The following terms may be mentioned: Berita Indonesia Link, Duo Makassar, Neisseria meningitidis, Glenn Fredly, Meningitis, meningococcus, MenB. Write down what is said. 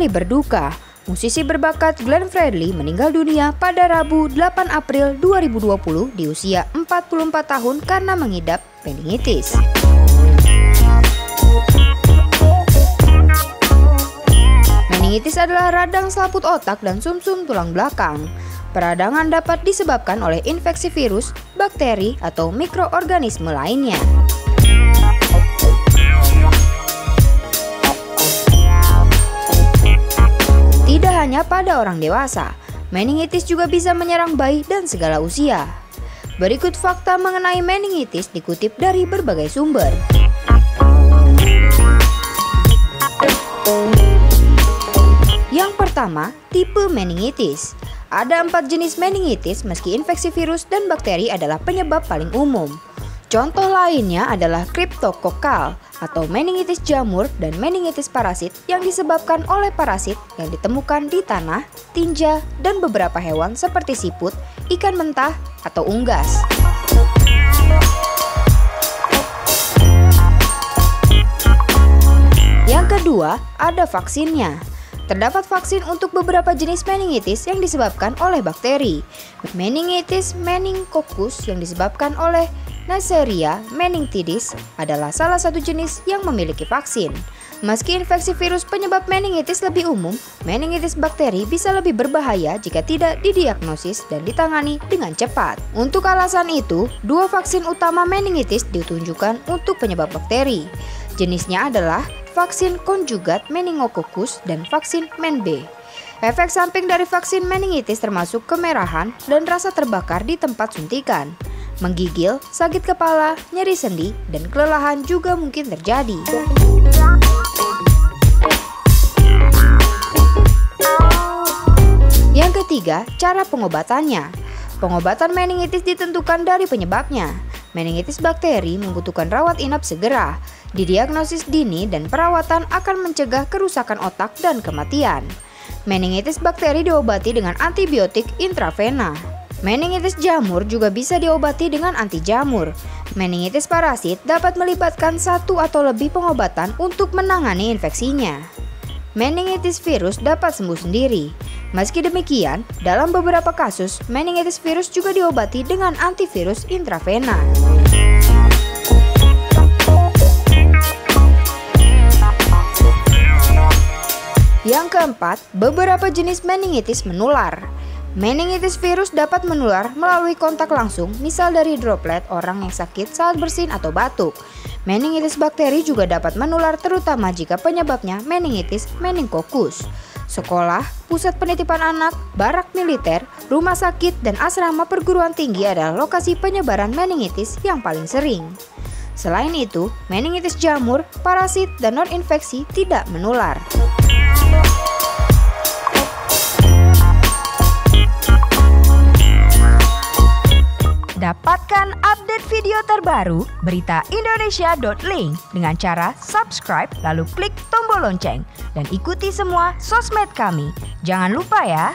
kembali berduka. Musisi berbakat Glenn Fredly meninggal dunia pada Rabu 8 April 2020 di usia 44 tahun karena mengidap meningitis. Meningitis adalah radang selaput otak dan sumsum tulang belakang. Peradangan dapat disebabkan oleh infeksi virus, bakteri, atau mikroorganisme lainnya. Hanya pada orang dewasa, meningitis juga bisa menyerang bayi dan segala usia. Berikut fakta mengenai meningitis dikutip dari berbagai sumber. Yang pertama, tipe meningitis. Ada 4 jenis meningitis meski infeksi virus dan bakteri adalah penyebab paling umum. Contoh lainnya adalah kriptokokal atau meningitis jamur dan meningitis parasit yang disebabkan oleh parasit yang ditemukan di tanah, tinja, dan beberapa hewan seperti siput, ikan mentah, atau unggas. Yang kedua, ada vaksinnya. Terdapat vaksin untuk beberapa jenis meningitis yang disebabkan oleh bakteri. Meningitis meningococcus yang disebabkan oleh Neisseria meningitidis adalah salah satu jenis yang memiliki vaksin. Meski infeksi virus penyebab meningitis lebih umum, meningitis bakteri bisa lebih berbahaya jika tidak didiagnosis dan ditangani dengan cepat. Untuk alasan itu, 2 vaksin utama meningitis ditunjukkan untuk penyebab bakteri. Jenisnya adalah vaksin konjugat meningococcus dan vaksin MenB. Efek samping dari vaksin meningitis termasuk kemerahan dan rasa terbakar di tempat suntikan, menggigil, sakit kepala, nyeri sendi, dan kelelahan juga mungkin terjadi. Yang ketiga, cara pengobatannya. Pengobatan meningitis ditentukan dari penyebabnya. Meningitis bakteri membutuhkan rawat inap segera. Didiagnosis dini dan perawatan akan mencegah kerusakan otak dan kematian. Meningitis bakteri diobati dengan antibiotik intravena. Meningitis jamur juga bisa diobati dengan anti jamur. Meningitis parasit dapat melibatkan 1 atau lebih pengobatan untuk menangani infeksinya. Meningitis virus dapat sembuh sendiri. Meski demikian, dalam beberapa kasus, meningitis virus juga diobati dengan antivirus intravena. Yang keempat, beberapa jenis meningitis menular. Meningitis virus dapat menular melalui kontak langsung, misal dari droplet orang yang sakit saat bersin atau batuk. Meningitis bakteri juga dapat menular terutama jika penyebabnya meningitis meningococcus. Sekolah, pusat penitipan anak, barak militer, rumah sakit, dan asrama perguruan tinggi adalah lokasi penyebaran meningitis yang paling sering. Selain itu, meningitis jamur, parasit, dan non-infeksi tidak menular. Dapatkan update video terbaru beritaindonesia.link dengan cara subscribe lalu klik tombol lonceng dan ikuti semua sosmed kami. Jangan lupa ya.